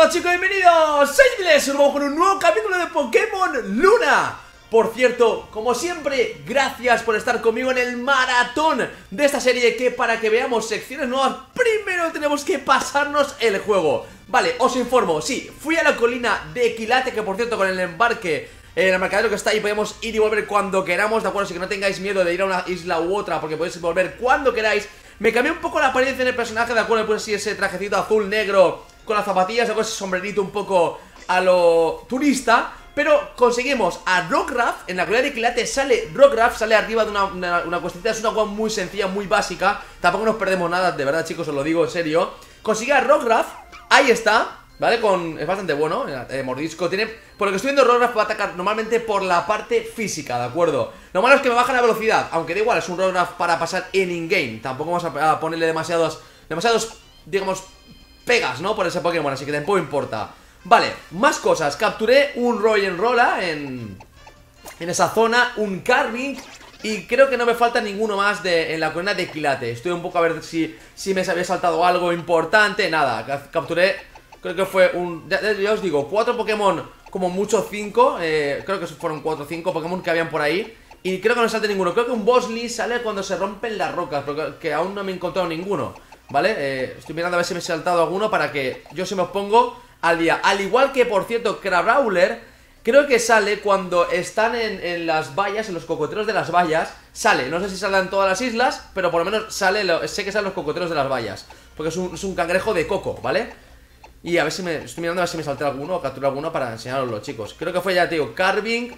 Hola chicos, bienvenidos, soy Bl3sSuR, vamos con un nuevo capítulo de Pokémon Luna. Por cierto, como siempre, gracias por estar conmigo en el maratón de esta serie, que para que veamos secciones nuevas, primero tenemos que pasarnos el juego. Vale, os informo, sí, fui a la colina de Kilate, que por cierto con el embarque, el marcadero que está ahí, podemos ir y volver cuando queramos, ¿de acuerdo? Así que no tengáis miedo de ir a una isla u otra, porque podéis volver cuando queráis. Me cambié un poco la apariencia en el personaje, ¿de acuerdo? Le puse así ese trajecito azul negro con las zapatillas, ¿de acuerdo? Ese sombrerito un poco a lo turista. Pero conseguimos a Rockruff. En la colina de Kilate sale Rockruff, sale arriba de una cuestecita, es una agua muy sencilla, muy básica. Tampoco nos perdemos nada, de verdad chicos, os lo digo en serio. Consigue a Rockruff, ahí está, ¿vale? Es bastante bueno, mordisco, tiene... Por lo que estoy viendo, Rockruff va a atacar normalmente por la parte física, ¿de acuerdo? Lo malo es que me baja la velocidad, aunque da igual, es un Rockruff para pasar en in-game. Tampoco vamos a ponerle demasiados, digamos, pegas, ¿no? Por ese Pokémon, así que tampoco importa. Vale, más cosas, capturé un Rockruff en esa zona, un Carving, y creo que no me falta ninguno más en la colina de Kilate. Estoy un poco a ver si me había saltado algo importante, nada, capturé, creo que fue ya os digo, 4 Pokémon, como mucho 5, creo que fueron 4 o 5 Pokémon que habían por ahí. Y creo que no salte ninguno, creo que un Bossly sale cuando se rompen las rocas, pero que aún no me he encontrado ninguno, ¿vale? Estoy mirando a ver si me he saltado alguno para que yo se me pongo al día. Al igual que, por cierto, Crabrawler, creo que sale cuando están en las vallas, en los cocoteros de las vallas. Sale, no sé si salen todas las islas, pero por lo menos sale, sé que salen los cocoteros de las vallas, porque es un cangrejo de coco, ¿vale? Y a ver si estoy mirando a ver si me salté alguno o capturé alguno para enseñaroslo, chicos. Creo que fue, ya te digo, Carving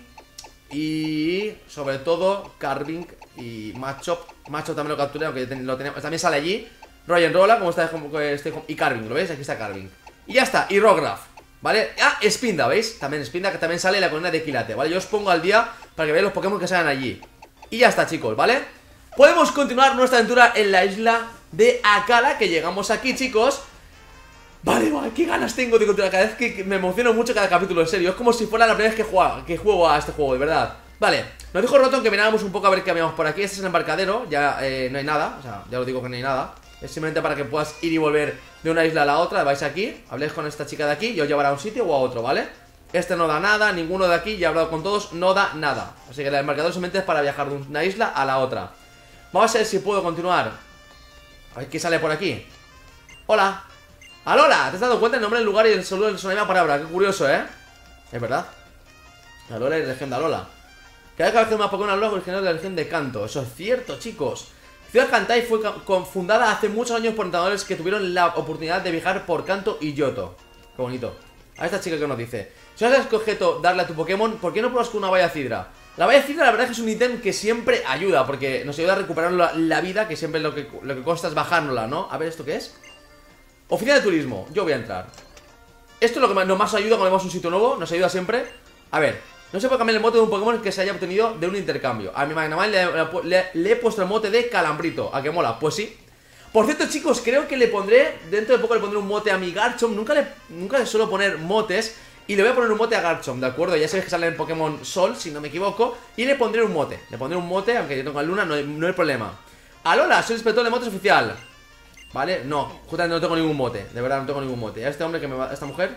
y, sobre todo, Carving y Machop. Machop también lo capturé, aunque lo tenemos, también sale allí. Rockruff, como está, y Carving, ¿lo veis? Aquí está Carving. Y ya está, y Rockruff, ¿vale? Ah, Spinda, ¿veis? También Spinda, que también sale en la colina de Kilate, ¿vale? Yo os pongo al día para que veáis los Pokémon que salen allí. Y ya está, chicos, ¿vale? Podemos continuar nuestra aventura en la isla de Akala, que llegamos aquí, chicos. Vale, vale, qué ganas tengo de continuar. Cada vez que me emociono mucho cada capítulo, en serio. Es como si fuera la primera vez que juego a este juego, de verdad. Vale, nos dijo Roton que miráramos un poco a ver qué habíamos por aquí. Este es el embarcadero, ya no hay nada, o sea, ya os digo que no hay nada. Es simplemente para que puedas ir y volver de una isla a la otra. Vais aquí, habléis con esta chica de aquí y os llevará a un sitio o a otro, ¿vale? Este no da nada, ninguno de aquí, ya he hablado con todos, no da nada. Así que el marcador simplemente es para viajar de una isla a la otra. Vamos a ver si puedo continuar. A ver qué sale por aquí. Hola, Alola, ¿te has dado cuenta el nombre del lugar y el saludo en su misma palabra? Qué curioso, ¿eh? Es verdad. Alola y región de Alola. Cada vez que más Pokémon Alola original de la región de Kanto. Eso es cierto, chicos. Ciudad Kantai fue fundada hace muchos años por entrenadores que tuvieron la oportunidad de viajar por Kanto y Yoto. Qué bonito. A esta chica que nos dice: si no sabes qué objeto darle a tu Pokémon, ¿por qué no pruebas con una baya Cidra? La baya Cidra, la verdad es que es un ítem que siempre ayuda, porque nos ayuda a recuperar la vida, que siempre lo que cuesta es bajárnosla, ¿no? A ver, ¿esto qué es? Oficina de turismo, yo voy a entrar. Esto es lo que nos más ayuda cuando vemos un sitio nuevo, nos ayuda siempre. A ver, no se puede cambiar el mote de un Pokémon que se haya obtenido de un intercambio. A mi Magnamite le he puesto el mote de Calambrito. ¿A qué mola? Pues sí. Por cierto, chicos, creo que le pondré, dentro de poco le pondré un mote a mi Garchomp. Nunca le suelo poner motes, y le voy a poner un mote a Garchomp, ¿de acuerdo? Ya sabéis que sale en Pokémon Sol, si no me equivoco. Y le pondré un mote. Le pondré un mote, aunque yo tenga Luna, no hay problema. Alola, soy el inspector de motes oficial. Vale, no, justamente no tengo ningún mote. De verdad, no tengo ningún mote. A este hombre que me va, esta mujer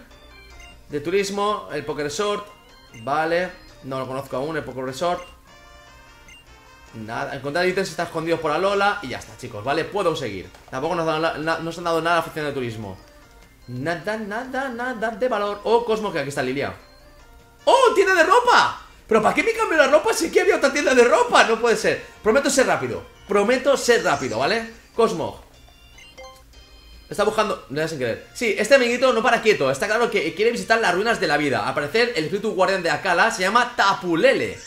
de turismo, el Poké Resort. Vale, no lo conozco aún, el Poké Resort. Nada, encontrar ítems está escondido por Alola. Y ya está, chicos, vale, puedo seguir. Tampoco nos han dado nada a la oficina de turismo. Nada de valor. Oh, Cosmog, que aquí está Lilia. ¡Oh, tienda de ropa! ¿Pero para qué me cambio la ropa si aquí había otra tienda de ropa? No puede ser. Prometo ser rápido, ¿vale? Cosmog está buscando... Le da sin querer. Sí, este amiguito no para quieto. Está claro que quiere visitar las ruinas de la vida. Al parecer, el espíritu guardián de Akala se llama Tapulele.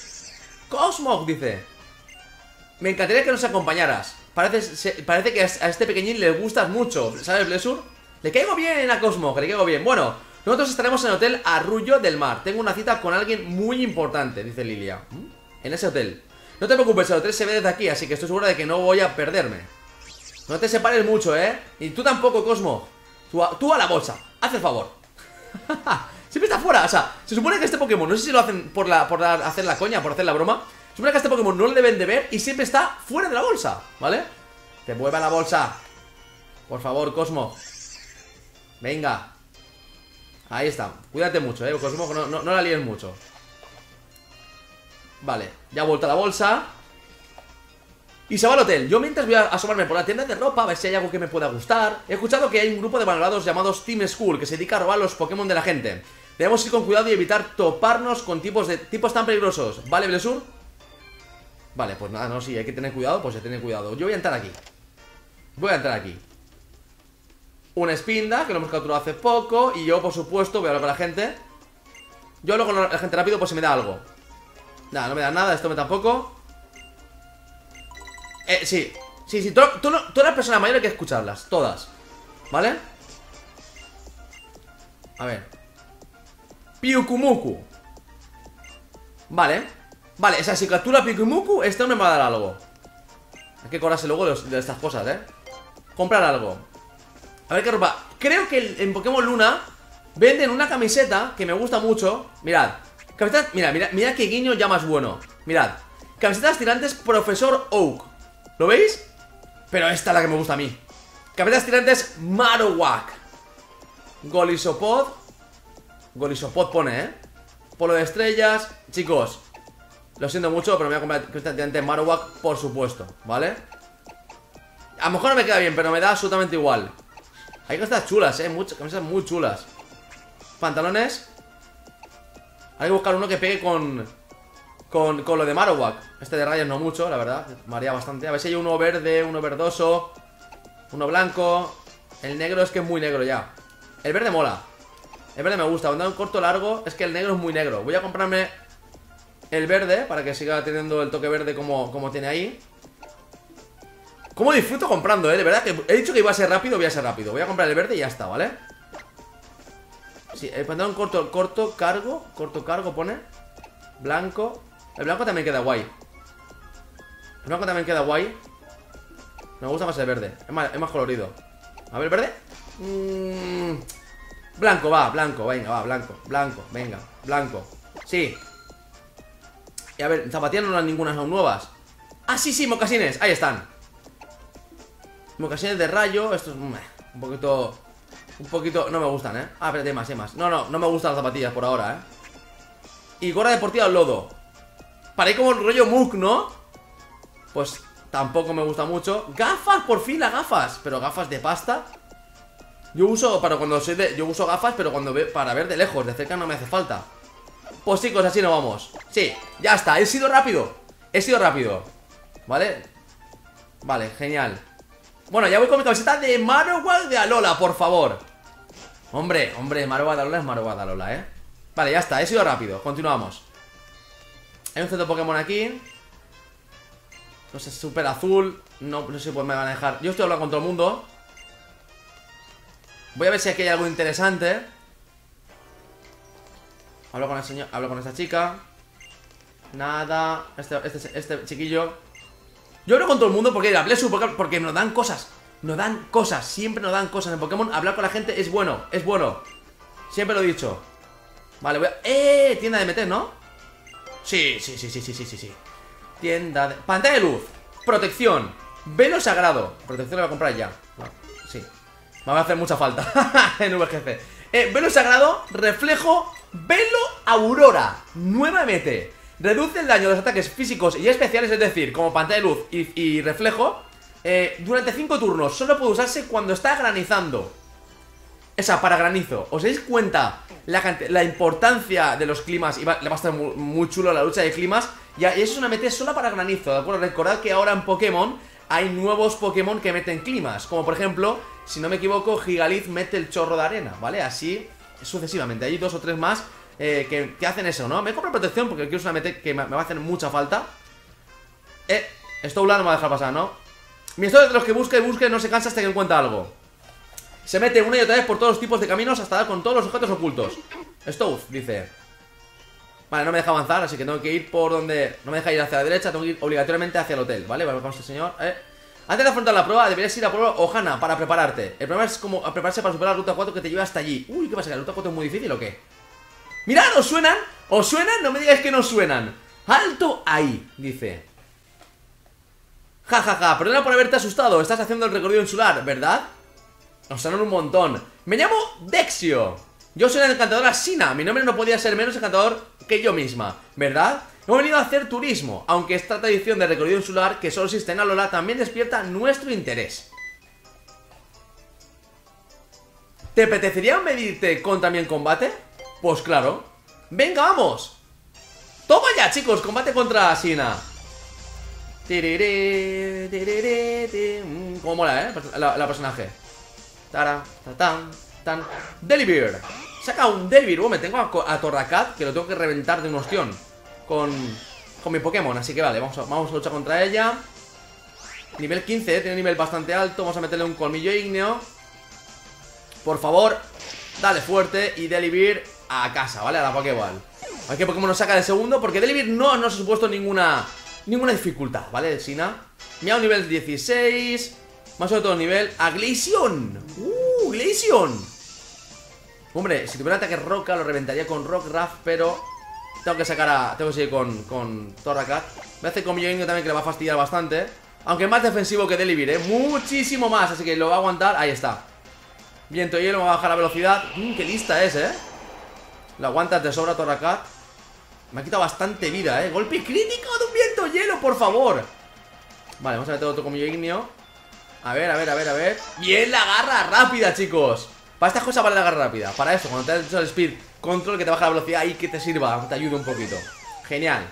Cosmog, dice: me encantaría que nos acompañaras. Parece que a este pequeñín le gustas mucho, ¿sabes, Blessur? Le caigo bien a Cosmog, le caigo bien. Bueno, nosotros estaremos en el hotel Arrullo del Mar. Tengo una cita con alguien muy importante, dice Lilia. En ese hotel. No te preocupes, el hotel se ve desde aquí, así que estoy segura de que no voy a perderme. No te separes mucho, ¿eh? Y tú tampoco, Cosmo. Tú a la bolsa, haz el favor. Siempre está fuera, o sea, se supone que este Pokémon, no sé si lo hacen hacer la coña, por hacer la broma. Se supone que a este Pokémon no le deben de ver y siempre está fuera de la bolsa, ¿vale? Te mueva la bolsa, por favor, Cosmo. Venga. Ahí está. Cuídate mucho, Cosmog, no la líes mucho. Vale, ya vuelta la bolsa. Y se va al hotel. Yo mientras voy a asomarme por la tienda de ropa a ver si hay algo que me pueda gustar. He escuchado que hay un grupo de valorados llamados Team Skull que se dedica a robar los Pokémon de la gente. Debemos ir con cuidado y evitar toparnos con tipos tan peligrosos. ¿Vale, Blesur? Vale, pues nada, no, sí, hay que tener cuidado, pues hay que tener cuidado. Yo voy a entrar aquí. Voy a entrar aquí. Una Spinda, que lo hemos capturado hace poco. Y yo, por supuesto, voy a hablar con la gente. Yo hablo con la gente rápido por si me da algo. Nada, no me da nada, esto me tampoco. Sí. Sí, todas las personas mayores hay que escucharlas. Todas, ¿vale? A ver, Piukumuku. Vale. Vale, o sea, si captura Piukumuku, este hombre me va a dar algo. Hay que cobrarse luego de estas cosas, comprar algo. A ver qué ropa. Creo que en Pokémon Luna venden una camiseta que me gusta mucho. Mirad, camisetas, mirad qué guiño ya más bueno. Mirad, camisetas tirantes Profesor Oak. ¿Lo veis? Pero esta es la que me gusta a mí. Camisetas tirantes Marowak. Golisopod. Golisopod pone, Polo de estrellas. Chicos, lo siento mucho, pero me voy a comprar camisetas tirantes Marowak, por supuesto, ¿vale? A lo mejor no me queda bien, pero me da absolutamente igual. Hay camisetas chulas, muchas camisetas muy chulas. Pantalones. Hay que buscar uno que pegue con lo de Marowak. Este de rayas no mucho, la verdad. Varía bastante. A ver si hay uno verde, uno verdoso, uno blanco. El negro es que es muy negro ya. El verde mola. El verde me gusta. Cuando da un corto largo, es que el negro es muy negro. Voy a comprarme el verde para que siga teniendo el toque verde como tiene ahí. Cómo disfruto comprando, de verdad que he dicho que iba a ser rápido, voy a ser rápido. Voy a comprar el verde y ya está, ¿vale? Sí, el pantalón corto cargo pone. Blanco. El blanco también queda guay. El blanco también queda guay. Me gusta más el verde. Es más colorido. A ver, ¿verde? Blanco, va, blanco, venga, va, blanco. Blanco, venga, blanco. Sí. Y a ver, zapatillas no hay ninguna aún nuevas. Ah, sí, mocasines, ahí están. Mocasines de rayo. Estos un poquito no me gustan, Ah, espérate, hay más. No me gustan las zapatillas por ahora, Y gorra deportiva al lodo. Para ir como el rollo Muk, ¿no? Pues tampoco me gusta mucho. Gafas, por fin las gafas. Pero gafas de pasta. Yo uso gafas, pero cuando para ver de lejos, de cerca no me hace falta. Pues chicos, así nos vamos. Sí, ya está, he sido rápido. He sido rápido, ¿vale? Vale, genial. Bueno, ya voy con mi camiseta de Marowak de Alola, por favor. Hombre, Marowak de Alola es Marowak de Alola, Vale, ya está, he sido rápido, continuamos. Hay un centro Pokémon aquí. No sé, súper azul. No sé si me van a dejar. Yo estoy hablando con todo el mundo. Voy a ver si aquí hay algo interesante. Hablo con el señor, hablo con esta chica. Nada. Este chiquillo. Yo hablo con todo el mundo porque la Blesu, porque nos dan cosas. Nos dan cosas, siempre nos dan cosas. En Pokémon hablar con la gente es bueno, siempre lo he dicho. Vale, voy a... Tienda de meter, ¿no? Sí. Tienda de... Pantalla de luz, protección, velo sagrado. Protección la voy a comprar ya, sí. Me va a hacer mucha falta en VGC. Velo sagrado, reflejo, velo aurora. Nueva MT. Reduce el daño de los ataques físicos y especiales, es decir, como pantalla de luz y reflejo, durante 5 turnos. Solo puede usarse cuando está granizando. Esa, para granizo. ¿Os dais cuenta la importancia de los climas? Le va a estar muy chulo la lucha de climas. Y eso es una MT sola para granizo, ¿de acuerdo? Recordad que ahora en Pokémon hay nuevos Pokémon que meten climas. Como por ejemplo, si no me equivoco, Gigalith mete el chorro de arena, ¿vale? Así sucesivamente. Hay 2 o 3 más. Que hacen eso, ¿no? Me compro protección porque quiero una MT que me va a hacer mucha falta. Stoula no me va a dejar pasar, ¿no? Mi historia es de los que busca y busque, no se cansa hasta que encuentra algo. Se mete una y otra vez por todos los tipos de caminos hasta dar con todos los objetos ocultos. Stouf, dice. Vale, no me deja avanzar, así que tengo que ir por donde... No me deja ir hacia la derecha, tengo que ir obligatoriamente hacia el hotel, ¿vale? Vamos con este señor, Antes de afrontar la prueba, deberías ir a prueba Ohana para prepararte. El problema es como a prepararse para superar la ruta 4 que te lleva hasta allí. Uy, ¿qué pasa? ¿La ruta 4 es muy difícil o qué? Mirad, ¿os suenan? ¿Os suenan? No me digáis que no suenan. ¡Alto ahí! Dice. Ja, perdona por haberte asustado. Estás haciendo el recorrido insular, ¿verdad? Nos sonaron un montón. Me llamo Dexio. Yo soy la encantadora Sina. Mi nombre no podía ser menos encantador que yo misma, ¿verdad? Hemos venido a hacer turismo. Aunque esta tradición de recorrido insular que solo existe en Alola también despierta nuestro interés. ¿Te apetecería medirte con también combate? Pues claro. ¡Venga, vamos! ¡Toma ya, chicos! Combate contra Sina. Como mola, ¿eh? La personaje. Tara, tatán, tan. Delibird. Saca un Delibird. Bueno, me tengo a Torracat, que lo tengo que reventar de un ostión con mi Pokémon. Así que vale, vamos a luchar contra ella. Nivel 15, ¿eh? Tiene un nivel bastante alto. Vamos a meterle un colmillo ígneo. Por favor, dale fuerte. Y Delibird a casa, ¿vale? A la Pokéball. A ver qué Pokémon nos saca de segundo, porque Delibird no se ha supuesto ninguna dificultad, ¿vale? Sina. Meowth nivel 16. Más sobre todo nivel. A Glaceon. Glaceon. Hombre, si tuviera ataque roca, lo reventaría con Rockruff, pero tengo que sacar a... tengo que seguir con Torracat. Me hace con Millonio también, que le va a fastidiar bastante. Aunque más defensivo que Delibird, ¿eh? Muchísimo más, así que lo va a aguantar. Ahí está. Viento y hielo, me va a bajar la velocidad. Qué lista es, ¿eh? Lo aguantas de sobra, Torracat. Me ha quitado bastante vida, ¿eh? Golpe crítico de un viento hielo, por favor. Vale, vamos a meter otro comillo ignio. A ver. Bien, la garra rápida, chicos. Para estas cosas vale la garra rápida. Para eso, cuando te has hecho el speed control, que te baja la velocidad y que te sirva, te ayude un poquito. Genial.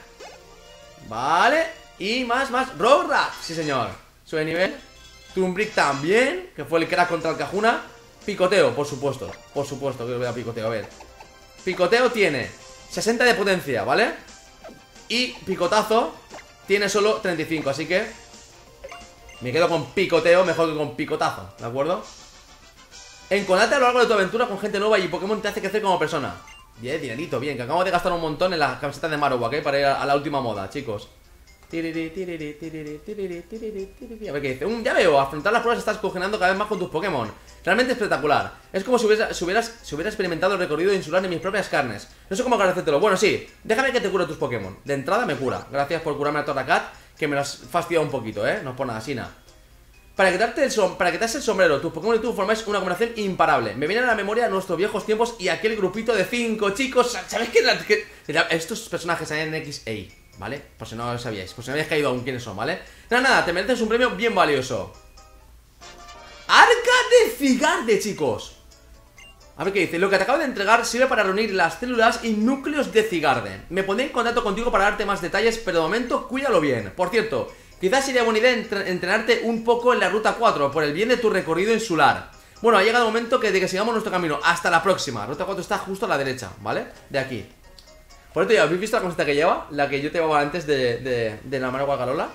Vale. Y más. Rockruff, sí señor. Sube de nivel. Tumbrick también, que fue el crack contra el Cajuna. Picoteo, por supuesto que lo voy a picoteo, a ver. Picoteo tiene 60 de potencia, ¿vale? Y picotazo tiene solo 35, así que me quedo con picoteo mejor que con picotazo, ¿de acuerdo? Encontrate a lo largo de tu aventura con gente nueva y Pokémon te hace crecer como persona. Bien, dinerito, bien, que acabo de gastar un montón en las camisetas de Marowak, ¿eh? Para ir a la última moda, chicos. A ver qué dice. Ya veo, afrontar las pruebas estás cogenando cada vez más con tus Pokémon. Realmente espectacular. Es como si hubiera experimentado el recorrido insular en mis propias carnes. No sé cómo agradecértelo. Bueno, sí, déjame que te cure tus Pokémon. De entrada me cura. Gracias por curarme a Torracat, que me lo has fastidiado un poquito, ¿eh? No es por nada, Sina. Para quitarte el sombrero, tus Pokémon y tú formáis una combinación imparable. Me viene a la memoria nuestros viejos tiempos y aquel grupito de 5 chicos. ¿Sabéis qué? Estos personajes en XA, ¿vale? Por si no lo sabíais, por si no habíais caído aún quiénes son, ¿vale? Nada, te mereces un premio bien valioso. Arca de Zygarde, chicos. A ver qué dice. Lo que te acabo de entregar sirve para reunir las células y núcleos de Zygarde. Me pondré en contacto contigo para darte más detalles, pero de momento cuídalo bien. Por cierto, quizás sería buena idea entrenarte un poco en la ruta 4 por el bien de tu recorrido insular. Bueno, ha llegado el momento de que sigamos nuestro camino. Hasta la próxima. Ruta 4 está justo a la derecha, ¿vale? De aquí. Por esto ya, ¿habéis visto la cosita que lleva? La que yo te llevaba antes de la Marowak Alola.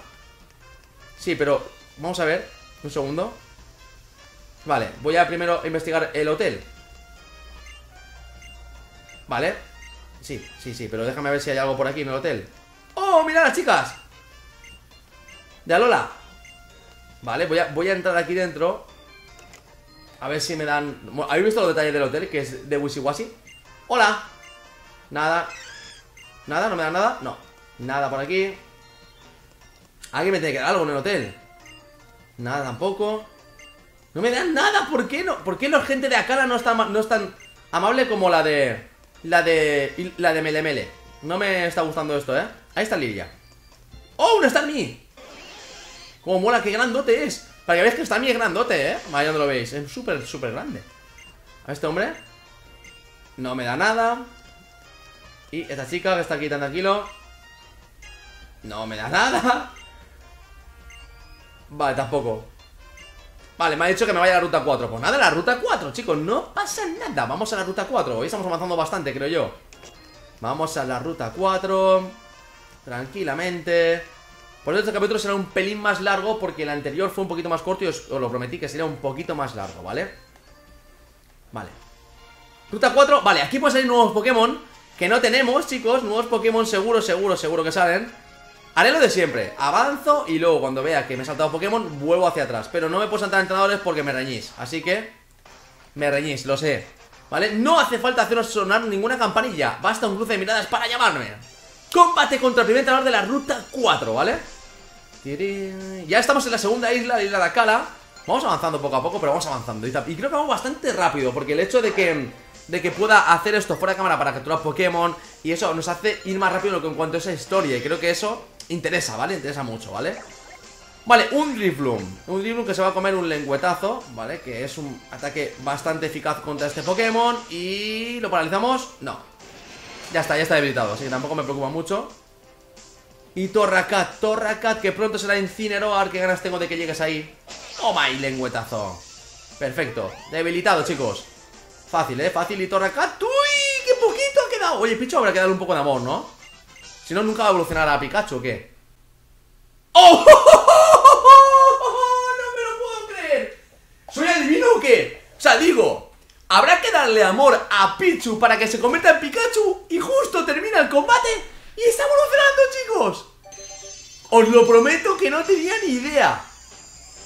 Sí, pero vamos a ver. Un segundo. Vale, voy a primero investigar el hotel. Vale. Sí, pero déjame ver si hay algo por aquí en el hotel. ¡Oh, mirad las chicas! De Alola. Vale, voy a entrar aquí dentro. A ver si me dan... ¿Habéis visto los detalles del hotel? Que es de Wisiwasi. ¡Hola! Nada... ¿Nada? ¿No me da nada? No. Nada por aquí. Alguien me tiene que dar algo en el hotel. Nada tampoco. No me dan nada. ¿Por qué no? ¿Por qué la gente de Akala no es tan amable como la de Melemele? No me está gustando esto, ¿eh? Ahí está Lilia. ¡Oh, una Starmy! ¡Cómo mola! ¡Qué grandote es! Para que veáis que Starmy es grandote, ¿eh? Ahí donde lo veis. Es súper, súper grande. A este hombre. No me da nada. Y esta chica que está aquí tan tranquilo. No me da nada. Vale, tampoco. Vale, me ha dicho que me vaya a la ruta 4. Pues nada, la ruta 4, chicos, no pasa nada. Vamos a la ruta 4, hoy estamos avanzando bastante, creo yo. Vamos a la ruta 4 tranquilamente. Por eso este capítulo será un pelín más largo, porque el anterior fue un poquito más corto y os lo prometí que sería un poquito más largo, ¿vale? Vale. Ruta 4, vale, aquí pueden salir nuevos Pokémon que no tenemos, chicos, nuevos Pokémon seguro que salen. Haré lo de siempre, avanzo y luego cuando vea que me he saltado Pokémon, vuelvo hacia atrás. Pero no me puedo saltar entrenadores porque me reñís, así que me reñís, lo sé, ¿vale? No hace falta haceros sonar ninguna campanilla, basta un cruce de miradas para llamarme. Combate contra el primer entrenador de la ruta 4, ¿vale? Ya estamos en la segunda isla, la isla de Akala. Vamos avanzando poco a poco, pero vamos avanzando. Y creo que vamos bastante rápido, porque el hecho de que... de que pueda hacer esto fuera de cámara para capturar Pokémon. Y eso nos hace ir más rápido en cuanto a esa historia. Y creo que eso interesa, ¿vale? Interesa mucho, ¿vale? Vale, un Drifloom. Un Drifloom que se va a comer un lengüetazo, ¿vale? Que es un ataque bastante eficaz contra este Pokémon. Y... ¿lo paralizamos? No. Ya está debilitado. Así que tampoco me preocupa mucho. Y Torracat, Torracat, que pronto será Incineroar. Qué ganas tengo de que llegues ahí. Toma ahí, lengüetazo. Perfecto, debilitado, chicos. Fácil, ¿eh? Fácil. Y Torracat. ¡Uy! ¡Qué poquito ha quedado! Oye, Pichu, habrá que darle un poco de amor, ¿no? Si no, nunca va a evolucionar a Pikachu, ¿o qué? ¡Oh! ¡No me lo puedo creer! ¿Soy adivino o qué? O sea, digo, habrá que darle amor a Pichu para que se convierta en Pikachu. Y justo termina el combate y está evolucionando, chicos. Os lo prometo que no tenía ni idea.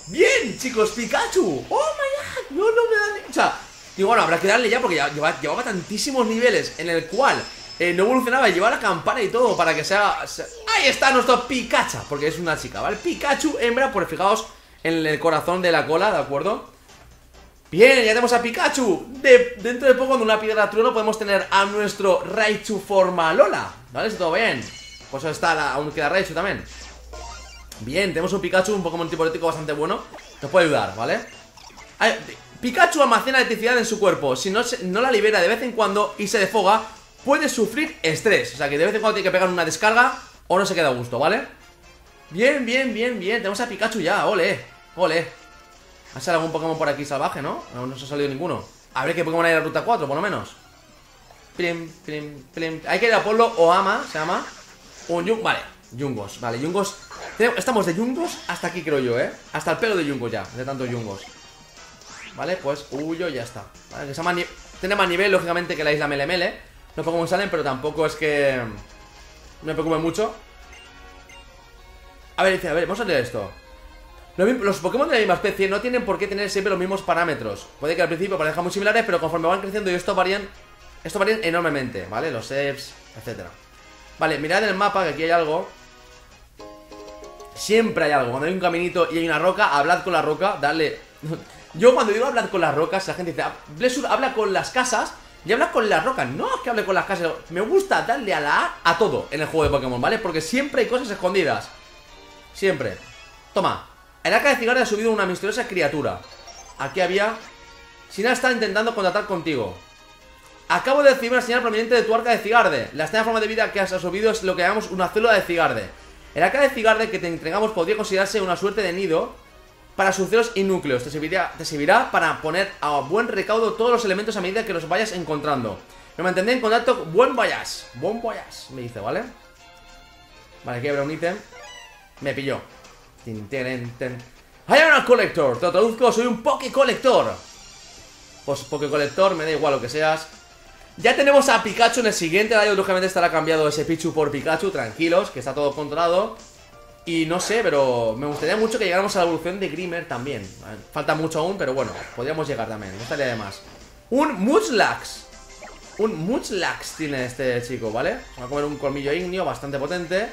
Bien, chicos, Pikachu. ¡Oh, my God! No, no me da ni... O sea, digo, bueno, habrá que darle ya porque ya llevaba tantísimos niveles en el cual no evolucionaba, llevaba la campana y todo para que sea... Ahí está nuestro Pikachu, porque es una chica, ¿vale? Pikachu, hembra, por fijaos en el corazón de la cola, ¿de acuerdo? Bien, ya tenemos a Pikachu. Dentro de poco, de una piedra trueno, podemos tener a nuestro Raichu forma Alola, ¿vale? Si todo bien. Pues está, aún queda Raichu también. Bien, tenemos un Pikachu, un Pokémon tipo eléctrico bastante bueno. Nos puede ayudar, ¿vale? Pikachu almacena electricidad en su cuerpo. Si no la libera de vez en cuando y se desfoga, puede sufrir estrés. O sea que de vez en cuando tiene que pegar una descarga o no se queda a gusto, ¿vale? Bien, bien, bien, bien. Tenemos a Pikachu ya, ole, ole. ¿Ha salido algún Pokémon por aquí salvaje, no? No nos ha salido ninguno. A ver qué Pokémon hay en la ruta 4, por lo menos. Plim, plim, plim. Hay que ir a Polo o Ama, se llama. Vale, Yungoos, vale, Yungoos. Estamos de Yungoos hasta aquí, creo yo, ¿eh? Hasta el pelo de Yungoos ya, de tantos Yungoos. Vale, pues huyo y ya está, ¿vale? Que sea más tiene más nivel, lógicamente, que la isla Mele Mele. No sé cómo salen, pero tampoco es que me preocupe mucho. A ver, vamos a leer esto. Los Pokémon de la misma especie no tienen por qué tener siempre los mismos parámetros. Puede que al principio parezcan muy similares, pero conforme van creciendo y estos varían enormemente, ¿vale? Los EVs, etcétera. Vale, mirad el mapa, que aquí hay algo. Siempre hay algo. Cuando hay un caminito y hay una roca, hablad con la roca, dale. Yo cuando digo hablar con las rocas, la gente dice, Blessur habla con las casas y habla con las rocas. No es que hable con las casas. Me gusta darle a la A a todo en el juego de Pokémon, ¿vale? Porque siempre hay cosas escondidas. Siempre. Toma. El AK de Zygarde ha subido una misteriosa criatura. Aquí había... Sina está intentando contactar contigo. Acabo de recibir una señal proveniente de tu arca de Zygarde. La extraña forma de vida que has subido es lo que llamamos una célula de Zygarde. El AK de Zygarde que te entregamos podría considerarse una suerte de nido para sus celos y núcleos. Te servirá para poner a buen recaudo todos los elementos a medida que los vayas encontrando. Me mantendré en contacto. Buen voyage, me dice, ¿vale? Vale, aquí habrá un ítem. Me pilló. Tin, ten, ten. I am a collector. Te lo traduzco, soy un Poké Collector. Pues Poké Collector, me da igual lo que seas. Ya tenemos a Pikachu en el siguiente rayo. Lógicamente estará cambiado ese Pichu por Pikachu. Tranquilos, que está todo controlado. Y no sé, pero me gustaría mucho que llegáramos a la evolución de Grimer también. Falta mucho aún, pero bueno, podríamos llegar también. No estaría de más. Un Munchlax. Un Munchlax tiene este chico, ¿vale? Se va a comer un colmillo ígneo bastante potente.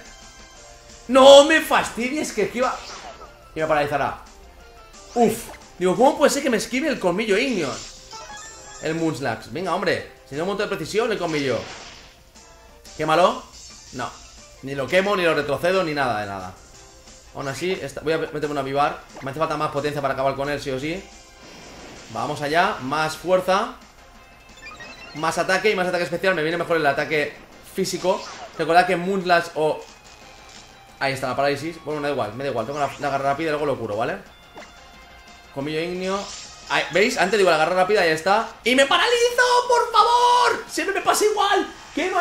¡No me fastidies! Que esquiva... Y me paralizará. Uf. Digo, ¿cómo puede ser que me esquive el colmillo ígneo? El Munchlax. Venga, hombre. Si no, un montón de precisión el colmillo. ¿Quémalo? No. Ni lo quemo, ni lo retrocedo, ni nada de nada. Aún así, voy a meterme una vivar. Me hace falta más potencia para acabar con él, sí o sí. Vamos allá. Más fuerza. Más ataque y más ataque especial. Me viene mejor el ataque físico. Recordad que Munchlax o... Ahí está, la parálisis. Bueno, me da igual. Tengo la garra rápida y luego lo curo, ¿vale? Comillo ígneo. Ahí, ¿veis? Antes digo la garra rápida, ahí está. ¡Y me paralizo, por favor! ¡Siempre me pasa igual! ¡Qué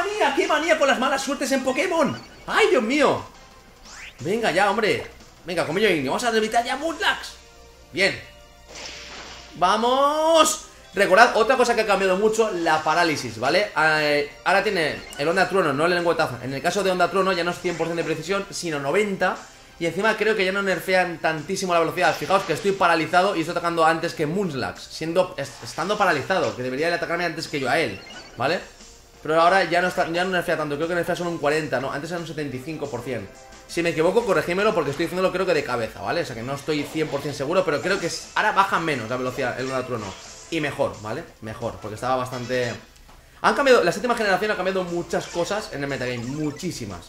manía con las malas suertes en Pokémon! ¡Ay, Dios mío! Venga ya, hombre. Venga, comillo ígneo. Vamos a debilitar ya Munchlax. Bien. ¡Vamos! Recordad, otra cosa que ha cambiado mucho, la parálisis, ¿vale? Ahora tiene el onda trueno, no el lengüetazo. En el caso de onda trueno ya no es 100% de precisión, sino 90%. Y encima creo que ya no nerfean tantísimo la velocidad. Fijaos que estoy paralizado y estoy atacando antes que Munchlax, estando paralizado, que debería de atacarme antes que yo a él, ¿vale? Pero ahora ya no nerfea tanto, creo que nerfea solo un 40%, ¿no? Antes era un 75%. Si me equivoco, corregímelo porque estoy haciéndolo creo que de cabeza, ¿vale? O sea que no estoy 100% seguro, pero creo que ahora baja menos la velocidad el onda trueno. y mejor, ¿vale? Mejor, porque estaba bastante... Han cambiado, la séptima generación ha cambiado muchas cosas en el metagame, muchísimas.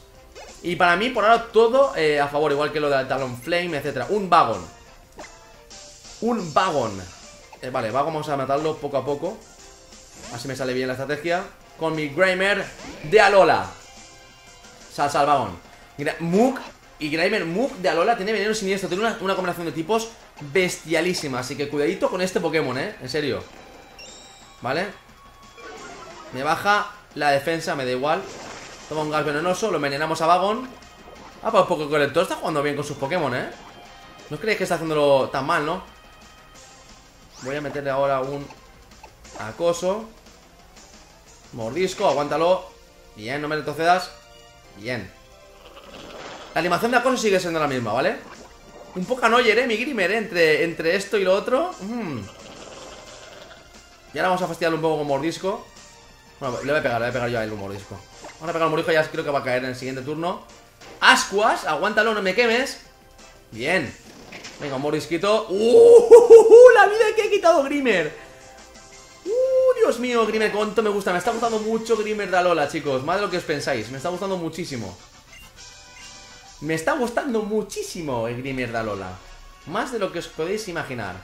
Y para mí, por ahora, todo a favor, igual que lo del Talonflame, etcétera. Un vagón. Un vagón. Vale, vagón vamos a matarlo poco a poco. Así me sale bien la estrategia. Con mi Grimer de Alola. Salsa al vagón. Muk y Grimer. Muk de Alola tiene veneno siniestro. Tiene una combinación de tipos bestialísima. Así que cuidadito con este Pokémon, en serio. Vale. Me baja la defensa, me da igual. Toma un gas venenoso, lo envenenamos a vagón. Ah, pues Pokécolector está jugando bien con sus Pokémon, No creéis que está haciéndolo tan mal, ¿no? Voy a meterle ahora un acoso. Mordisco, aguántalo. Bien, no me retrocedas. Bien. La animación de acoso sigue siendo la misma, ¿vale? Un poco anoyer, mi Grimer, entre esto y lo otro. Y ahora vamos a fastidiarlo un poco con mordisco. Bueno, le voy a pegar yo a él un mordisco. Vamos a pegar un mordisco, ya creo que va a caer en el siguiente turno. Ascuas, aguántalo, no me quemes. Bien. Venga, un mordisquito. La vida que he quitado Grimer. Dios mío, Grimer, cuánto me gusta. Me está gustando mucho Grimer de Alola, chicos. Más de lo que os pensáis, me está gustando muchísimo. Me está gustando muchísimo el Grimer de Alola. Más de lo que os podéis imaginar.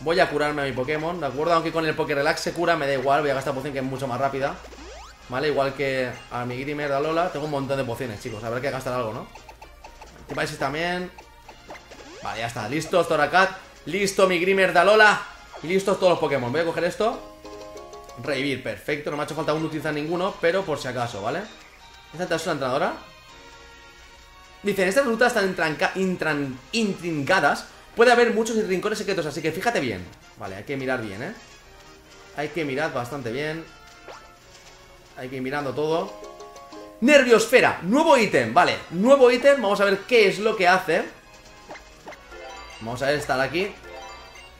Voy a curarme a mi Pokémon, ¿de acuerdo? Aunque con el Pokérelax se cura, me da igual. Voy a gastar poción que es mucho más rápida. Vale, igual que a mi Grimer de Alola. Tengo un montón de pociones, chicos, habrá que gastar algo, ¿no? Tipáis también. Vale, ya está, listos, Torracat. Listo mi Grimer de Alola. Y listos todos los Pokémon, voy a coger esto. Revivir, perfecto, no me ha hecho falta aún utilizar ninguno, pero por si acaso, ¿vale? Esta es una entrenadora. Dicen, estas rutas están intrincadas. Puede haber muchos rincones secretos, así que fíjate bien. Vale, hay que mirar bien, Hay que mirar bastante bien. Hay que ir mirando todo. Nerviosfera, nuevo ítem, vale. Nuevo ítem, vamos a ver qué es lo que hace. Vamos a ver, estar aquí.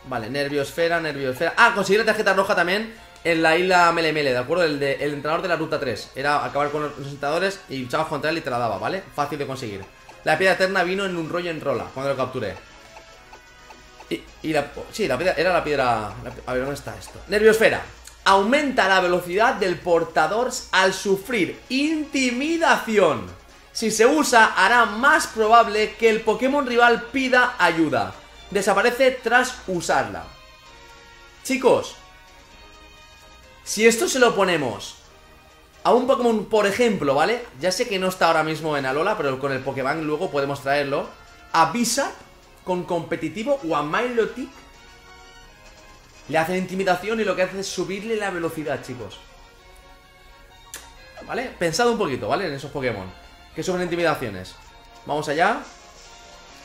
Vale, nerviosfera, nerviosfera. Ah, conseguí la tarjeta roja también en la isla Melemele, ¿de acuerdo? El entrenador de la ruta 3. Era acabar con los entrenadores y luchabas contra él y te la daba, ¿vale? Fácil de conseguir. La piedra eterna vino en un rollo en rola cuando lo capturé. Sí, la piedra, era la piedra... A ver, ¿dónde está esto? Nerviosfera. Aumenta la velocidad del portador al sufrir intimidación. Si se usa, hará más probable que el Pokémon rival pida ayuda. Desaparece tras usarla. Chicos, si esto se lo ponemos a un Pokémon, por ejemplo, ¿vale? Ya sé que no está ahora mismo en Alola, pero con el Pokébank luego podemos traerlo. A Visa con competitivo o a Milotic. Le hacen intimidación y lo que hace es subirle la velocidad, chicos. ¿Vale? Pensad un poquito, ¿vale? En esos Pokémon que suben intimidaciones. Vamos allá.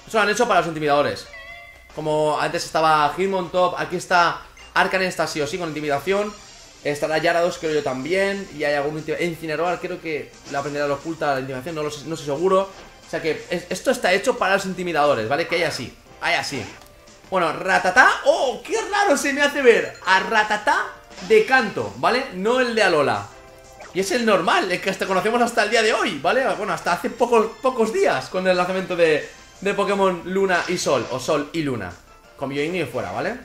Eso lo han hecho para los intimidadores. Como antes estaba Hitmontop, aquí está Arcanine, está sí o sí con intimidación. Estará Gyarados, creo yo también. Y hay algún Incineroar, creo que la aprenderá oculta la intimidación, no sé seguro. O sea que esto está hecho para los intimidadores, ¿vale? Que hay así, Bueno, Ratatá, ¡oh! ¡Qué raro se me hace ver! A Ratatá de canto, ¿vale? No el de Alola. Y es el normal, el que hasta conocemos hasta el día de hoy, ¿vale? Bueno, hasta hace pocos días con el lanzamiento de Pokémon Luna y Sol, o Sol y Luna. Con Bioin y fuera, ¿vale?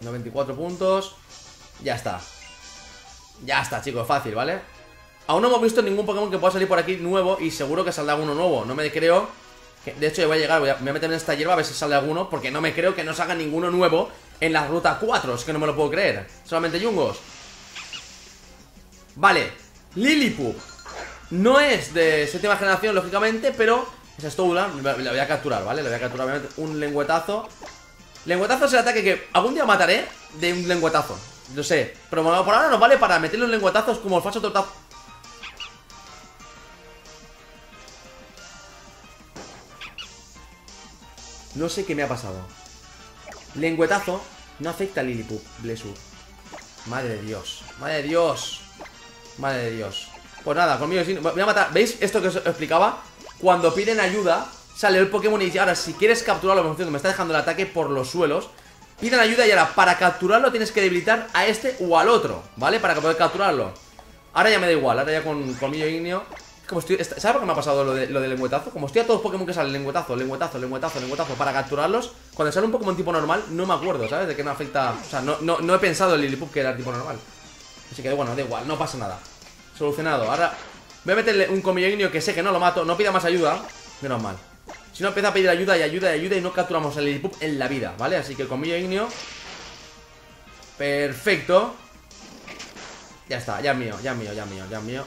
94 puntos. Ya está. Ya está, chicos, fácil, ¿vale? Aún no hemos visto ningún Pokémon que pueda salir por aquí nuevo. Y seguro que saldrá uno nuevo, no me creo que... De hecho, yo voy a llegar, me voy a meter en esta hierba a ver si sale alguno, porque no me creo que no salga ninguno nuevo en la ruta 4, es que no me lo puedo creer. Solamente Yungoos. Vale, Lillipup. No es de séptima generación, lógicamente, pero es Stoula, la voy a capturar, ¿vale? Le voy a capturar, obviamente, un lengüetazo. Lengüetazo es el ataque que algún día mataré de un lengüetazo, lo sé. Pero por ahora nos vale para meterle un lengüetazo como el falso tortazo. No sé qué me ha pasado. Lengüetazo no afecta a Lillipup, Bl3sUR. Madre de Dios, madre de Dios, madre de Dios. Pues nada, conmigo voy a matar. ¿Veis esto que os explicaba? Cuando piden ayuda, sale el Pokémon y ahora si quieres capturarlo, me está dejando el ataque por los suelos. Piden ayuda y ahora para capturarlo tienes que debilitar a este o al otro, ¿vale? Para poder capturarlo. Ahora ya me da igual, ahora ya con colmillo ignio Como estoy, ¿sabes por qué me ha pasado lo de lengüetazo? Como estoy a todos los Pokémon que salen lengüetazo para capturarlos, cuando sale un Pokémon tipo normal no me acuerdo, ¿sabes? De que no afecta. O sea, no he pensado en Lillipup que era tipo normal. Así que bueno, da igual, no pasa nada. Solucionado, ahora voy a meterle un Comillognio que sé que no lo mato. No pida más ayuda, menos mal. Si no empieza a pedir ayuda y no capturamos el Lillipup en la vida, ¿vale? Así que el Comillognio. Perfecto. Ya está, ya es mío.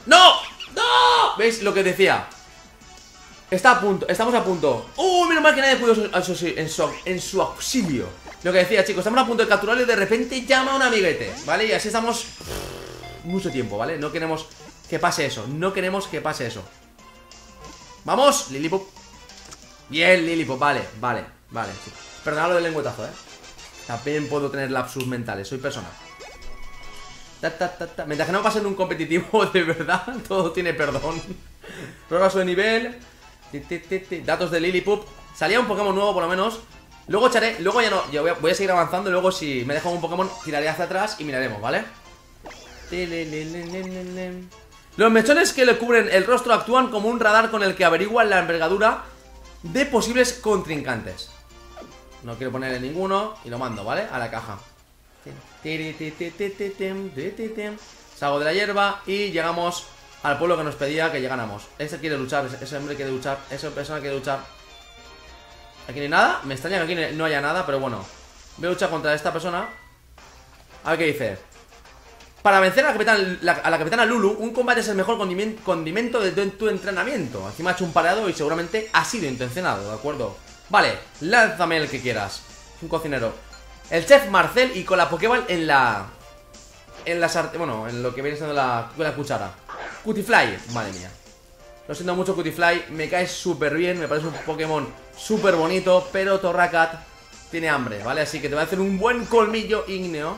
¡No! ¡No! ¿Veis lo que decía? Está a punto, estamos a punto. Menos mal que nadie pudo en su auxilio. Lo que decía, chicos, estamos a punto de capturarlo y de repente llama a un amiguete, ¿vale? Y así estamos mucho tiempo, ¿vale? No queremos que pase eso, ¡Vamos! Lillipup. Bien, Lillipup, vale. Perdonad lo del lengüetazo, ¿eh? También puedo tener lapsus mentales, soy persona. Mientras que no pasen un competitivo de verdad, todo tiene perdón. Progreso de nivel. Datos de Lillipup. Salía un Pokémon nuevo por lo menos. Luego echaré, luego ya no, yo voy a seguir avanzando. Luego si me dejo un Pokémon tiraré hacia atrás y miraremos, ¿vale? Los mechones que le cubren el rostro actúan como un radar con el que averiguan la envergadura de posibles contrincantes. No quiero ponerle ninguno y lo mando, ¿vale? A la caja. Salgo de la hierba y llegamos al pueblo que nos pedía que llegáramos. Ese quiere luchar, ese hombre quiere luchar, esa persona quiere luchar. Aquí no hay nada, me extraña que aquí no haya nada, pero bueno. Voy a luchar contra esta persona. A ver qué dice. Para vencer a la capitana Lulu, un combate es el mejor condimento de tu entrenamiento. Aquí me ha hecho un pareado y seguramente ha sido intencionado, ¿de acuerdo? Vale, lánzame el que quieras. Un cocinero. El chef Marcel y con la Pokéball en la sartén, bueno, en lo que viene siendo la cuchara. Cutifly, madre mía. Lo siento mucho, Cutifly, me cae súper bien, me parece un Pokémon súper bonito, pero Torracat tiene hambre, ¿vale? Así que te voy a hacer un buen colmillo ígneo,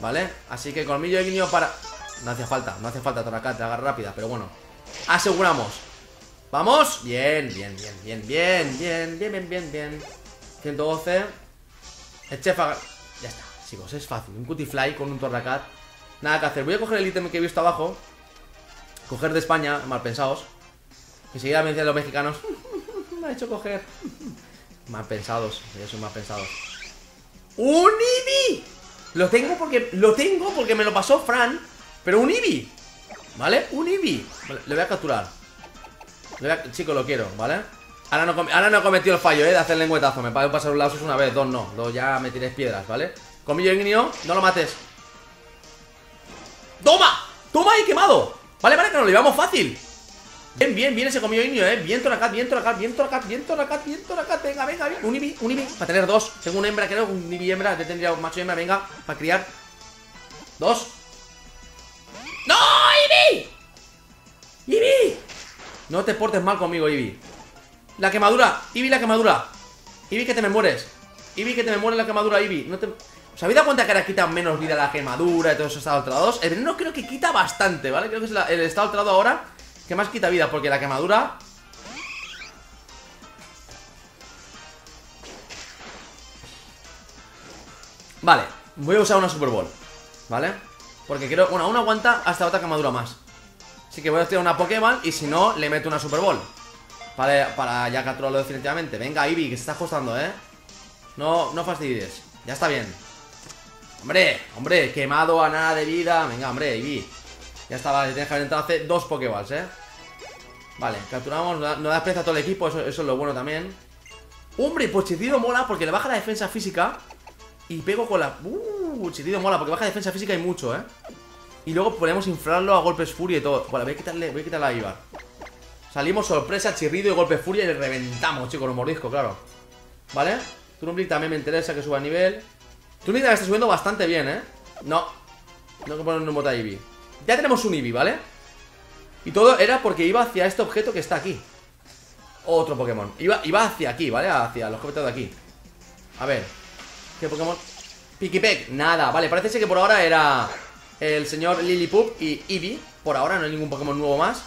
¿vale? Así que colmillo ígneo para... No hace falta, Torracat, te haga rápida, pero bueno. Aseguramos. Vamos. Bien. 112. El chef haga... Ya está, chicos, es fácil. Un Cutifly con un Torracat. Nada que hacer. Voy a coger el ítem que he visto abajo. Coger de España, mal pensados. Enseguida me dicen los mexicanos. Me ha hecho coger. Mal pensados, ellos son mal pensados. ¡Un Eevee! Lo tengo porque me lo pasó Fran. Pero un Eevee, ¿vale? Un Eevee. Vale, le voy a capturar. Chicos, lo quiero, ¿vale? Ahora no he cometido el fallo, de hacer lengüetazo. Me puedo pasar un lapsus una vez, dos no. Dos ya me tiréis piedras, ¿vale? Comillo ígneo, no lo mates. ¡Toma! ¡Toma y quemado! Vale, que nos lo llevamos fácil. Bien ese comillo ígneo, Bien Torracat, bien Torracat. Venga. Un Eevee, para tener dos. Tengo una hembra, creo, un Eevee hembra. Te tendría un macho y hembra, venga, para criar. Dos. ¡No, Eevee! ¡Eevee! No te portes mal conmigo, Eevee. La quemadura, Eevee, la quemadura. Eevee, que te me mueres. Eevee, que te me mueres la quemadura, Eevee. No te... ¿Os habéis dado cuenta que ahora quita menos vida la quemadura y todos esos estados alterados? El veneno creo que quita bastante, ¿vale? Creo que es el estado alterado ahora que más quita vida, porque la quemadura... Vale, voy a usar una Super Ball, ¿vale? Porque creo... Bueno, aún aguanta hasta otra quemadura más. Así que voy a tirar una Pokéball y si no, le meto una Super Ball. Para ya capturarlo definitivamente. Venga, Eevee, que se está costando, No fastidies. Ya está bien. Hombre, quemado a nada de vida. Venga, hombre, Eevee. Ya está, vale, tienes que haber entrado hace dos Pokéballs, Vale, capturamos. No da pereza a todo el equipo, eso es lo bueno también. Hombre, pues Chirrido mola porque le baja la defensa física. Y pego con la... Chirrido mola porque baja la defensa física y mucho, Y luego podemos inflarlo a golpes furia y todo. Vale, voy a quitarle a Ibar. Salimos sorpresa, Chirrido y golpe furia y le reventamos, chicos, los mordiscos, claro. ¿Vale? Trumbly también me interesa que suba a nivel. Trumbly también está subiendo bastante bien, No. No hay que poner un bota Eevee. Ya tenemos un Eevee, ¿vale? Y todo era porque iba hacia este objeto que está aquí. Otro Pokémon. Iba hacia aquí, ¿vale? Hacia los objetos de aquí. A ver. ¿Qué Pokémon? Pikipek. Nada, vale. Parece ser que por ahora era el señor Lillipup y Eevee. Por ahora no hay ningún Pokémon nuevo más.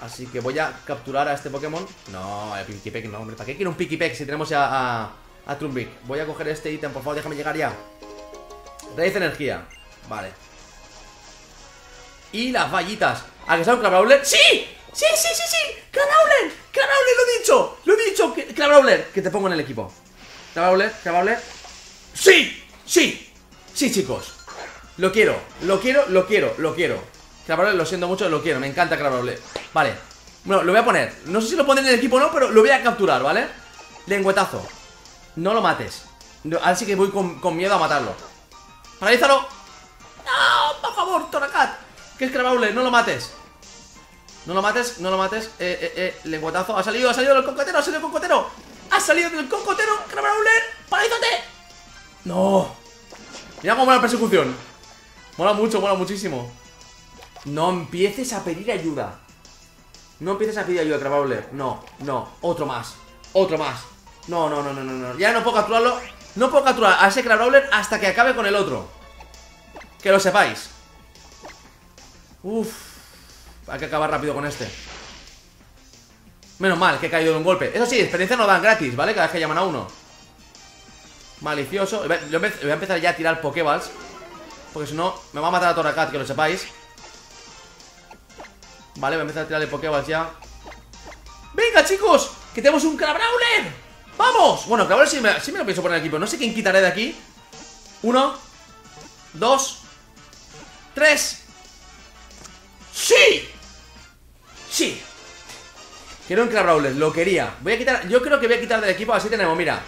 Así que voy a capturar a este Pokémon. No, el Pikipek no, hombre. ¿Para qué quiero un Pikipek si tenemos a Trumbly? Voy a coger este ítem, por favor, déjame llegar ya. Raíz de energía. Vale. Y las vallitas. ¿A que sea un Crabrawler? ¡Sí! ¡Sí, sí, sí, sí! ¡Crabrawler! ¡Crabrawler, lo he dicho! ¡Lo he dicho! ¡Crabrawler! Que te pongo en el equipo. ¿Crabrawler? ¿Crabrawler? ¡Sí! ¡Sí! ¡Sí, chicos! Lo quiero, lo quiero, lo quiero, lo quiero. Crabrawler, lo siento mucho, lo quiero. Me encanta Crabrawler. Vale. Bueno, lo voy a poner. No sé si lo ponen en el equipo o no, pero lo voy a capturar, ¿vale? Lengüetazo. No lo mates. Ahora sí que voy con miedo a matarlo. ¡Paralízalo! ¡No! ¡Por favor, Torracat! ¿Qué es Crabrawler? No lo mates. No lo mates, no lo mates. Lengüetazo. Ha salido del concotero, ha salido del concotero. ¡Ha salido del concotero! ¡Crabrawler! ¡Paralízate! ¡No! Mira cómo va la persecución. Mola mucho, mola muchísimo. No empieces a pedir ayuda. No empieces a pedir ayuda, Crabrawler. No, no. Otro más. Otro más. No, no, no, no, no. Ya no puedo capturarlo. No puedo capturar a ese Crabrawler hasta que acabe con el otro. Que lo sepáis. Uff. Hay que acabar rápido con este. Menos mal que he caído de un golpe. Eso sí, experiencia nos dan gratis, ¿vale? Cada vez que llaman a uno. Malicioso. Voy a empezar ya a tirar Pokéballs, porque si no, me va a matar a Torracat, que lo sepáis. Vale, voy a empezar a tirarle Pokéballs ya. ¡Venga, chicos! ¡Que tenemos un Crabrawler! ¡Vamos! Bueno, Crabrawler sí me lo pienso poner aquí, pero no sé quién quitaré de aquí. 1, 2, 3. ¡Sí! ¡Sí! Quiero un Crabrawler, lo quería. Voy a quitar, yo creo que voy a quitar del equipo. Así tenemos, mira.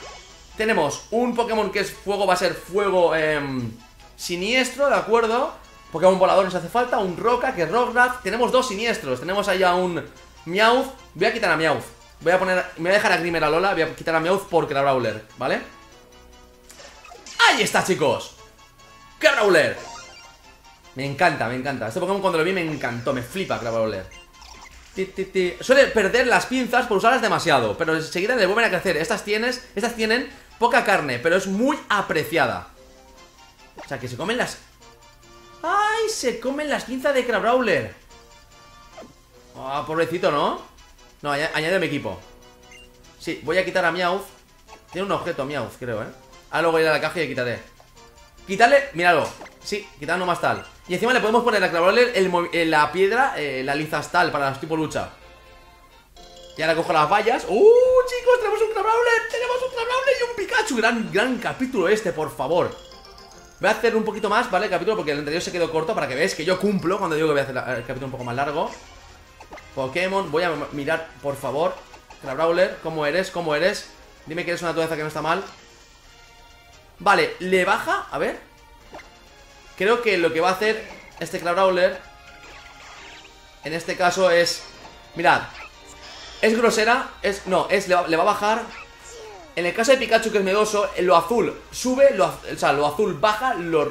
Tenemos un Pokémon que es fuego, va a ser fuego siniestro, ¿de acuerdo? Pokémon volador nos hace falta, un Roca, que es Rockruff. Tenemos dos siniestros, tenemos ahí a un Meowth. Voy a quitar a Meowth. Me voy a dejar a Grimer, a Alola, voy a quitar a Meowth por Crabrawler, ¿vale? ¡Ahí está, chicos! ¡Crabrawler! Me encanta, me encanta. Este Pokémon cuando lo vi me encantó, me flipa Crabrawler. Suele perder las pinzas por usarlas demasiado, pero enseguida le vuelven a crecer. Estas tienen poca carne, pero es muy apreciada. O sea, que se comen las... ¡Ay! Se comen las pinzas de Crabrawler. Ah, oh, pobrecito, ¿no? No, añade a mi equipo. Sí, voy a quitar a Meowth. Tiene un objeto Meowth, creo, ¿eh? Ahora luego iré a la caja y le quitaré. Quitarle, míralo. Sí, quitarle nomás tal. Y encima le podemos poner a Crabrawler la piedra, la lizastal para los tipo lucha. Y ahora cojo las vallas. ¡Uh, chicos! ¡Tenemos un Crabrawler! ¡Tenemos un Crabrawler y un Pikachu! Gran capítulo este, por favor. Voy a hacer un poquito más, ¿vale? El capítulo, porque el anterior se quedó corto, para que veáis que yo cumplo cuando digo que voy a hacer el capítulo un poco más largo. Pokémon, voy a mirar, por favor. Crabrawler, ¿cómo eres? ¿Cómo eres? Dime que eres una naturaleza que no está mal. Vale, le baja, a ver. Creo que lo que va a hacer este Crabrawler en este caso es... Mirad, es grosera, es... No, es le va a bajar. En el caso de Pikachu, que es miedoso, lo azul sube, o sea, lo azul baja, lo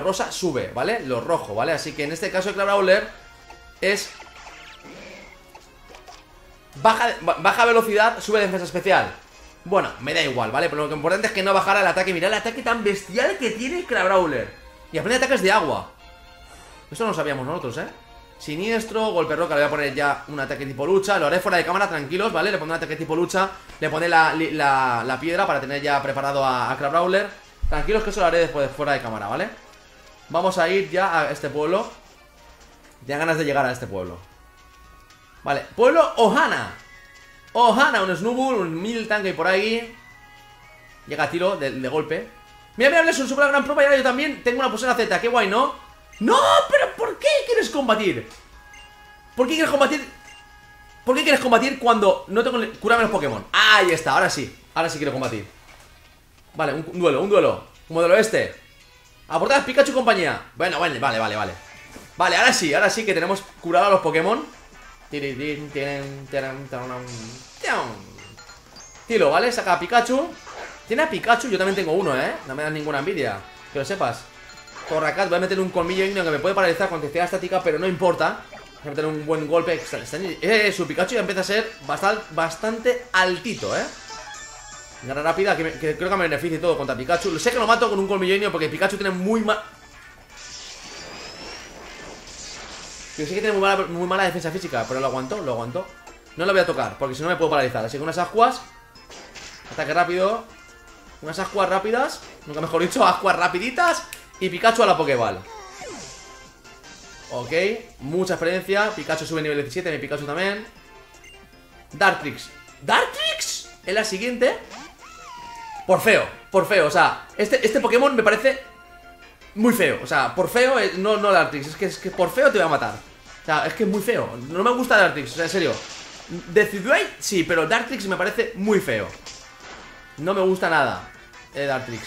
rosa sube, ¿vale? Lo rojo, ¿vale? Así que en este caso el Crabrawler es... Baja velocidad, sube defensa especial. Bueno, me da igual, ¿vale? Pero lo que importante es que no bajara el ataque. Mirad el ataque tan bestial que tiene Crabrawler. Y aprende ataques de agua. Esto no lo sabíamos nosotros, ¿eh? Siniestro, golpe roca, le voy a poner ya un ataque tipo lucha. Lo haré fuera de cámara, tranquilos, ¿vale? Le pondré un ataque tipo lucha. Le pondré la piedra para tener ya preparado a Crabrawler. Tranquilos que eso lo haré después de fuera de cámara, ¿vale? Vamos a ir ya a este pueblo. Tenía ganas de llegar a este pueblo. Vale, pueblo Ohana. Ohana, un Snubbull, un Miltank y por ahí. Llega a tiro de golpe. Mira, mira, Blesun, sube la gran propa y ahora yo también tengo una pulsera Z, qué guay, ¿no? ¡No! ¿Pero por qué quieres combatir? ¿Por qué quieres combatir? ¿Por qué quieres combatir cuando no tengo... Cúrame los Pokémon? Ahí está, ahora sí quiero combatir. Vale, un duelo, como del oeste. Aportad Pikachu y compañía. Bueno, vale. Vale, ahora sí que tenemos curado a los Pokémon. Tilo, ¿vale? Saca a Pikachu. Tiene a Pikachu, yo también tengo uno, ¿eh? No me dan ninguna envidia, que lo sepas. Torracat, voy a meter un colmillo ígneo que me puede paralizar con textura estática, pero no importa. Voy a meter un buen golpe extra. Su Pikachu ya empieza a ser bastante altito, ¿eh? Gana rápida, que creo que me beneficie todo contra Pikachu. Sé que lo mato con un colmillo ígneo porque Pikachu tiene muy mal... Yo sé que tiene muy mala defensa física, pero lo aguantó. No lo voy a tocar, porque si no me puedo paralizar. Así que unas ascuas. Ataque rápido. Unas ascuas rápidas. Nunca mejor dicho, ascuas rapiditas. Y Pikachu a la Pokéball. Ok, mucha experiencia. Pikachu sube nivel 17, mi Pikachu también. Dartrix. ¿Dartrix? En la siguiente. Por feo, o sea, este Pokémon me parece muy feo. O sea, por feo, no Dartrix, es que por feo te voy a matar. O sea, es que es muy feo, no me gusta Dartrix, o sea, en serio. Decidueye, sí, pero Dartrix me parece muy feo. No me gusta nada Dartrix.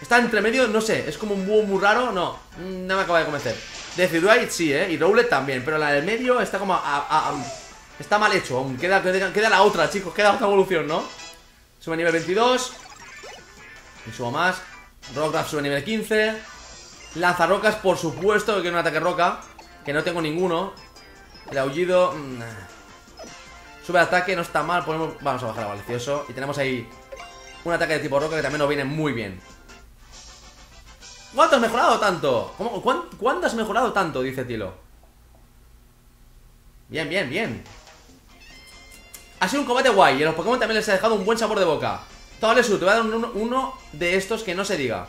Está entre medio, no sé, es como un búho muy raro, no me acaba de convencer. Decidueye sí, y Rowlet también, pero la del medio está como está mal hecho aún, queda la otra, chicos, queda otra evolución, ¿no? Sube a nivel 22. Y subo más. Rockruff sube a nivel 15. Lanzarrocas, por supuesto, que quiero un ataque roca, que no tengo ninguno. El aullido. Sube de ataque, no está mal. Vamos a bajar a Valcioso. Y tenemos ahí un ataque de tipo roca que también nos viene muy bien. ¿Cuánto has mejorado tanto? ¿Cuánto has mejorado tanto? Dice Tilo. Bien. Ha sido un combate guay. Y a los Pokémon también les ha dejado un buen sabor de boca. Tolesu, te voy a dar uno de estos que no se diga.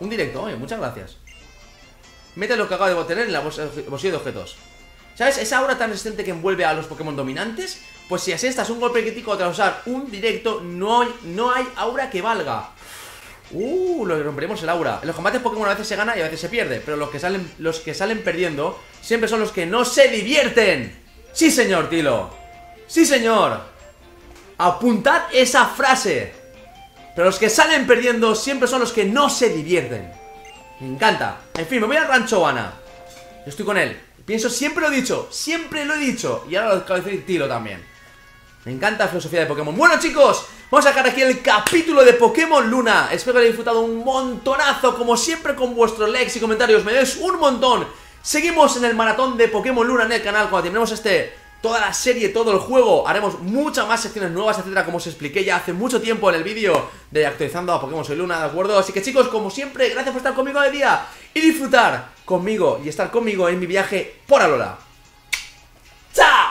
Un directo, oye, muchas gracias. Mete lo que acabo de tener en la bolsillo de objetos. ¿Sabes? Esa aura tan resistente que envuelve a los Pokémon dominantes. Pues si asestas un golpe crítico tras usar un directo, no hay aura que valga. Lo romperemos el aura. En los combates Pokémon a veces se gana y a veces se pierde, pero los que salen perdiendo siempre son los que no se divierten. Sí señor, Tilo. Sí señor. Apuntad esa frase. Pero los que salen perdiendo siempre son los que no se divierten. Me encanta. En fin, me voy al rancho Ana. Yo estoy con él. Pienso, siempre lo he dicho. Y ahora lo acabo de decir Tilo también. Me encanta la filosofía de Pokémon. Bueno chicos, vamos a sacar aquí el capítulo de Pokémon Luna. Espero que lo hayáis disfrutado un montonazo. Como siempre, con vuestros likes y comentarios me dais un montón. Seguimos en el maratón de Pokémon Luna en el canal. Cuando terminemos toda la serie, todo el juego, haremos muchas más secciones nuevas, etcétera, como os expliqué ya hace mucho tiempo en el vídeo de actualizando a Pokémon Soy Luna, ¿de acuerdo? Así que chicos, como siempre, gracias por estar conmigo hoy día y disfrutar conmigo y estar conmigo en mi viaje por Alola. ¡Chao!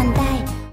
んだ」